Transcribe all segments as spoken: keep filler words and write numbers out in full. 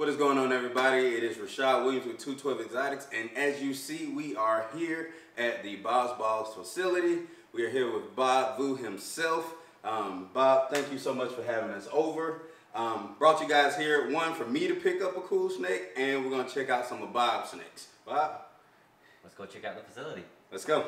What is going on, everybody? It is Rashad Williams with two twelve Exotics, and as you see, we are here at the Bob's Balls facility. We are here with Bob Vu himself. Um, Bob, thank you so much for having us over. Um, brought you guys here, one, for me to pick up a cool snake, and we're going to check out some of Bob's snakes. Bob? Let's go check out the facility. Let's go.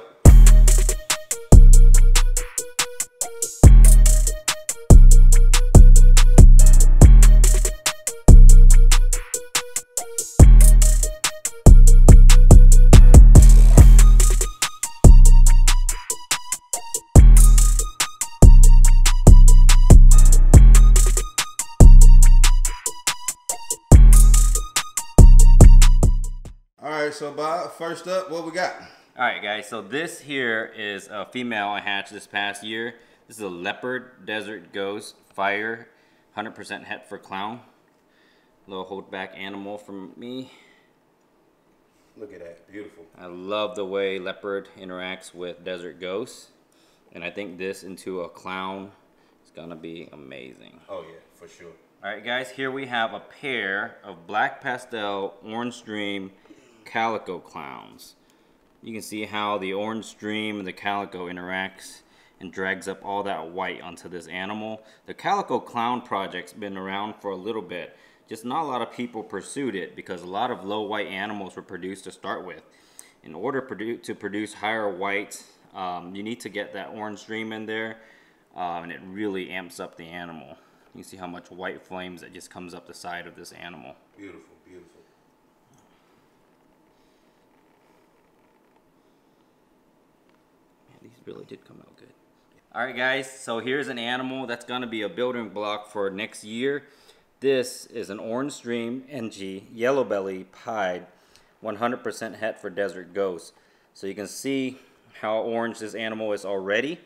So Bob, first up, what we got? All right, guys. So this here is a female I hatched this past year. This is a leopard desert ghost fire, one hundred percent het for clown. Little holdback animal from me. Look at that, beautiful. I love the way leopard interacts with desert ghosts, and I think this into a clown is gonna be amazing. Oh yeah, for sure. All right, guys. Here we have a pair of black pastel orange stream calico clowns. You can see how the orange stream and the calico interacts and drags up all that white onto this animal. The calico clown project's been around for a little bit, just not a lot of people pursued it because a lot of low white animals were produced to start with. In order to produce higher whites, um, you need to get that orange stream in there, uh, and it really amps up the animal. You see how much white flames that just comes up the side of this animal. Beautiful, beautiful. These really did come out good. All right, guys, so here's an animal that's gonna be a building block for next year. This is an orange stream N G yellow belly pied, one hundred percent het for desert ghosts. So you can see how orange this animal is already.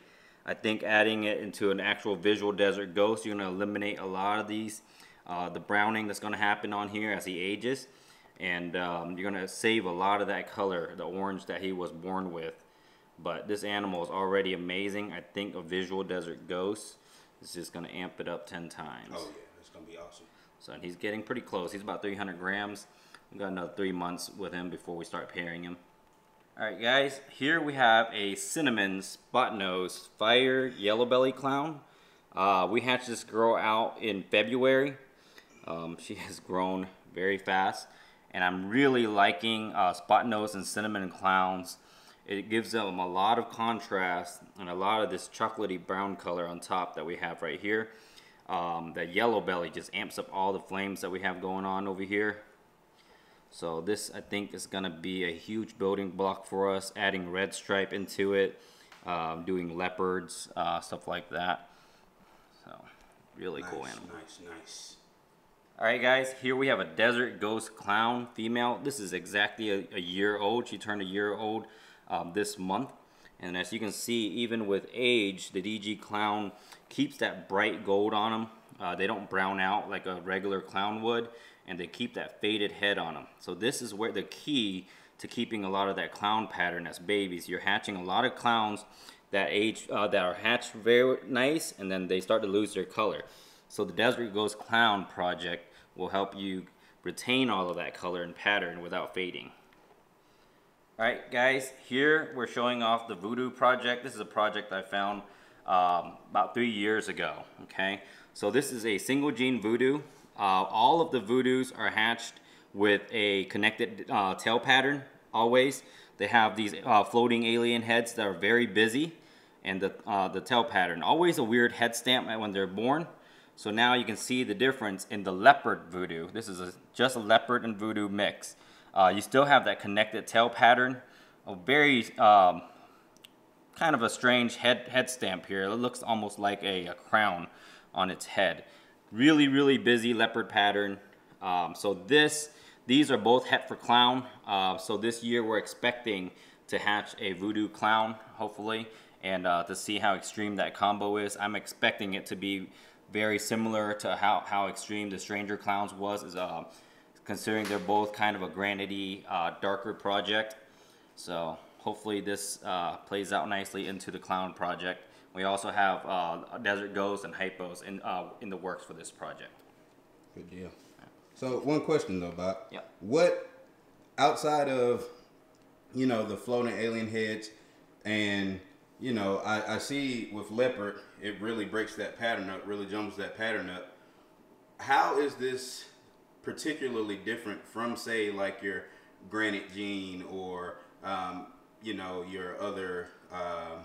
I think adding it into an actual visual desert ghost, you're gonna eliminate a lot of these, uh, the browning that's gonna happen on here as he ages. And um, you're gonna save a lot of that color, the orange that he was born with. But this animal is already amazing. I think a visual desert ghost is just going to amp it up ten times. Oh, yeah. It's going to be awesome. So and he's getting pretty close. He's about three hundred grams. We've got another three months with him before we start pairing him. All right, guys. Here we have a cinnamon spot-nosed fire yellow belly clown. Uh, we hatched this girl out in February. Um, she has grown very fast. And I'm really liking uh, spot-nosed and cinnamon clowns. It gives them a lot of contrast and a lot of this chocolatey brown color on top that we have right here. Um, that yellow belly just amps up all the flames that we have going on over here. So this, I think, is gonna be a huge building block for us, adding red stripe into it, um, doing leopards, uh, stuff like that. So really nice, cool animal. Nice, nice. All right, guys, here we have a desert ghost clown female. This is exactly a, a year old. She turned a year old Um, this month, and as you can see, even with age, the D G clown keeps that bright gold on them. Uh, they don't brown out like a regular clown would, and they keep that faded head on them. So this is where the key to keeping a lot of that clown pattern as babies. You're hatching a lot of clowns that age uh, that are hatched very nice, and then they start to lose their color. So the Desert Ghost Clown project will help you retain all of that color and pattern without fading. All right, guys, here we're showing off the Voodoo project. This is a project I found um, about three years ago, okay? So this is a single gene Voodoo. Uh, all of the Voodoos are hatched with a connected uh, tail pattern, always. They have these uh, floating alien heads that are very busy, and the, uh, the tail pattern. Always a weird head stamp when they're born. So now you can see the difference in the leopard Voodoo. This is a, just a leopard and Voodoo mix. Uh, you still have that connected tail pattern, a very um, kind of a strange head, head stamp here. It looks almost like a, a crown on its head. Really, really busy leopard pattern. Um, so this, these are both het for clown. Uh, so this year we're expecting to hatch a Voodoo clown, hopefully, and uh, to see how extreme that combo is. I'm expecting it to be very similar to how, how extreme the Stranger Clowns was. Is, uh, considering they're both kind of a granity, uh, darker project. So hopefully this uh, plays out nicely into the clown project. We also have uh, Desert Ghosts and Hypos in, uh, in the works for this project. Good deal. So one question though, Bob. Yeah. What outside of, you know, the floating alien heads, and you know, I, I see with leopard, it really breaks that pattern up, really jumbles that pattern up. How is this particularly different from, say, like your granite gene, or um, you know, your other uh,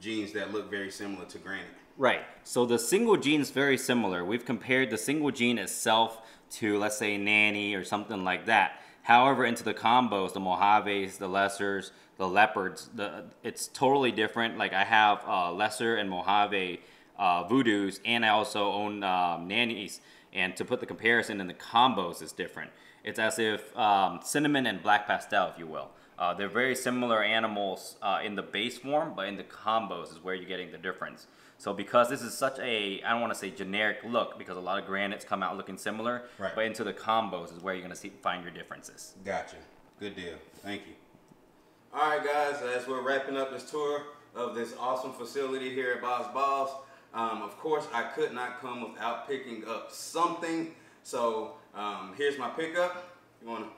genes that look very similar to granite? Right. So the single gene is very similar. We've compared the single gene itself to, let's say, nanny or something like that. However, into the combos, the Mojaves, the lessers, the leopards, the, it's totally different. Like I have uh, lesser and Mojave uh, voodoos, and I also own um, nannies. And to put the comparison in the combos is different. It's as if um, cinnamon and black pastel, if you will. Uh, they're very similar animals uh, in the base form, but in the combos is where you're getting the difference. So because this is such a, I don't want to say generic look, because a lot of granites come out looking similar, right. But into the combos is where you're going to see, find your differences. Gotcha. Good deal. Thank you. All right, guys, as we're wrapping up this tour of this awesome facility here at Bob's Balls, um, of course, I could not come without picking up something. So um, here's my pickup. You want to,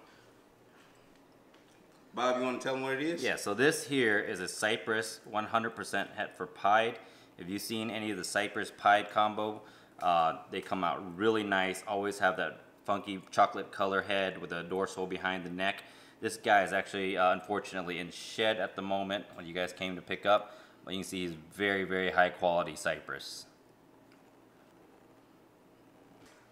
Bob, you want to tell them what it is? Yeah, so this here is a Cypress one hundred percent Hetford Pied. If you've seen any of the Cypress Pied combo, uh, they come out really nice. Always have that funky chocolate color head with a dorsal behind the neck. This guy is actually, uh, unfortunately, in shed at the moment when you guys came to pick up. But you can see he's very, very high quality Cypress.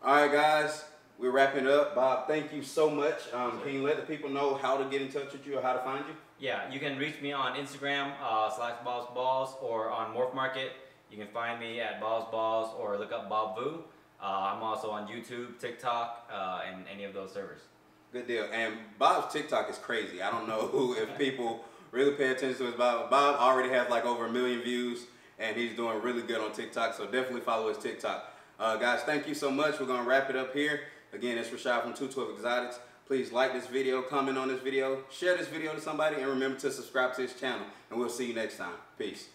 All right, guys. We're wrapping up. Bob, thank you so much. Um, can you let the people know how to get in touch with you or how to find you? Yeah, you can reach me on Instagram, uh, slash Bob's Balls, or on Morph Market. You can find me at Bob's Balls or look up Bob Vu. Uh, I'm also on YouTube, TikTok, uh, and any of those servers. Good deal. And Bob's TikTok is crazy. I don't know who, if people really pay attention to his Bob. Bob already has like over a million views, and he's doing really good on TikTok, so definitely follow his TikTok. Uh, guys, thank you so much. We're going to wrap it up here. Again, it's Rashad from two twelve Exotics. Please like this video, comment on this video, share this video to somebody, and remember to subscribe to this channel. And we'll see you next time. Peace.